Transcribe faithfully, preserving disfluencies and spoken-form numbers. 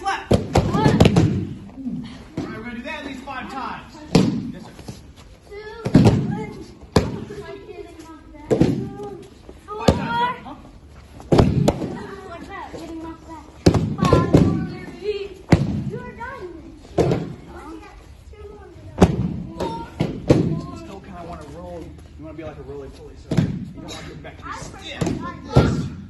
six left. All right, we're going to do that at least five times. Yes, sir. You want to be like a roly-poly, so you don't want to get back to your stiff.